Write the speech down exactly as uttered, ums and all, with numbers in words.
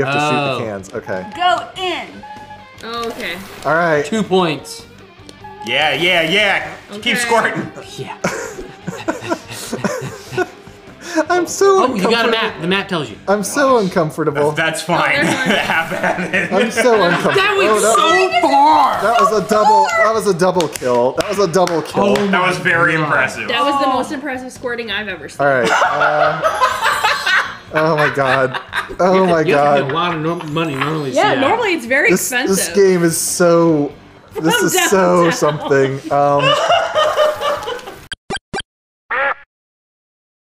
You have to oh. shoot the cans. Okay. Go in. Oh, okay. All right. Two points. Yeah, yeah, yeah. Okay. Keep squirting. Yeah. I'm so. Oh, you got a map. The map tells you. I'm so Gosh. uncomfortable. That's, that's fine. Oh, Have at it. I'm so uncomfortable. That went oh, that so was, far. That was a double. That was a double kill. That was a double kill. Oh, that was very God. impressive. That was the most impressive squirting I've ever seen. All right. Uh, oh my God. Oh my you God. You have a lot of no money normally. Yeah, yeah, normally it's very this, expensive. This game is so. This is so something. Um,